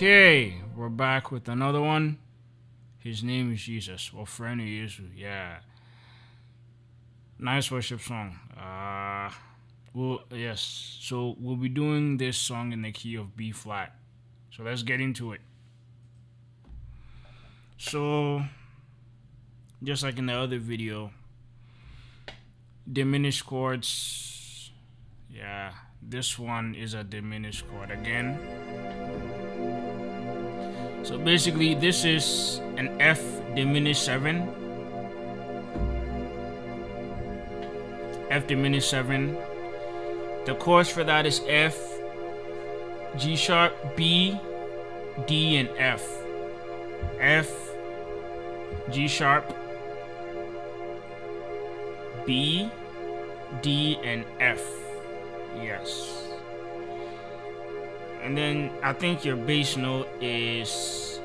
Okay, we're back with another one. His name is Jesus. Or friend of Jesus. Yeah. Nice worship song. Well, yes. So we'll be doing this song in the key of B flat. So let's get into it. So, just like in the other video, diminished chords. Yeah, this one is a diminished chord again. So basically, this is an F diminished 7. F diminished 7. The chords for that is F, G sharp, B, D, and F. F, G sharp, B, D, and F. Yes. And then I think your bass note is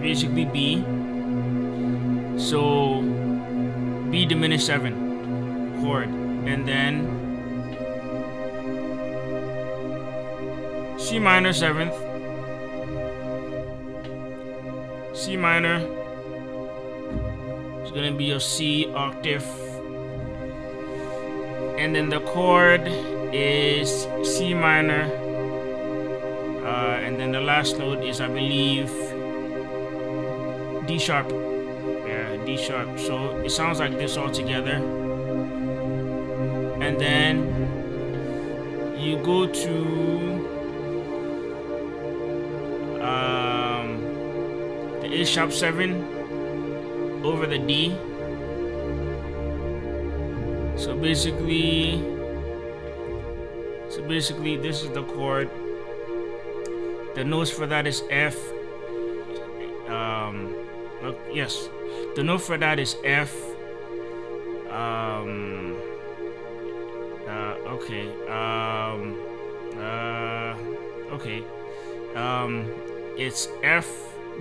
basically B. So B diminished 7 chord, and then C minor 7th, C minor is gonna be your C octave, and then the chord is C minor, and then the last note is, I believe, D sharp. Yeah, D sharp. So it sounds like this all together, and then you go to the A sharp 7 over the D. So basically. This is the chord. The notes for that is F. Yes, the note for that is F. It's F,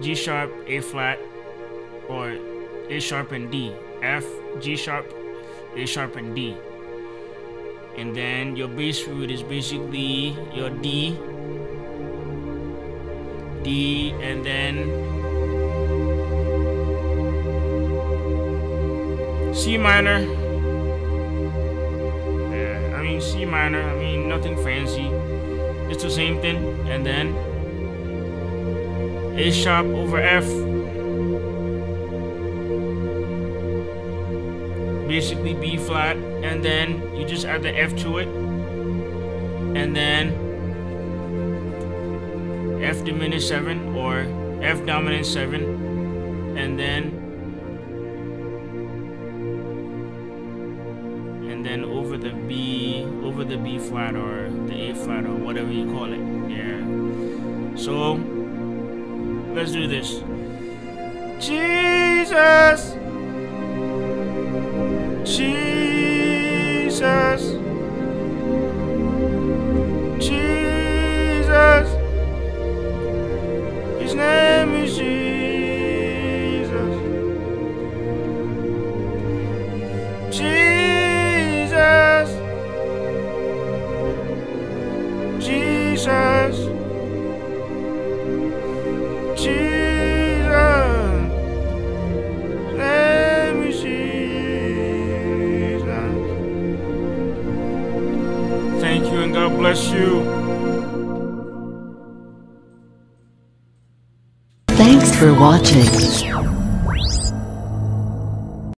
G sharp, A flat, or A sharp and D. F, G sharp, A sharp and D. And then your bass root is basically your D, D, and then C minor. Yeah, I mean C minor, I mean nothing fancy. It's the same thing. And then A sharp over F. Basically B flat, and then you just add the F to it, and then F diminished 7 or F dominant 7, and then over the B, flat or the A flat or whatever you call it. Yeah. So let's do this. Jesus. Jesus, Jesus, his name is Jesus, Jesus, Jesus, Jesus. God bless you. Thanks for watching.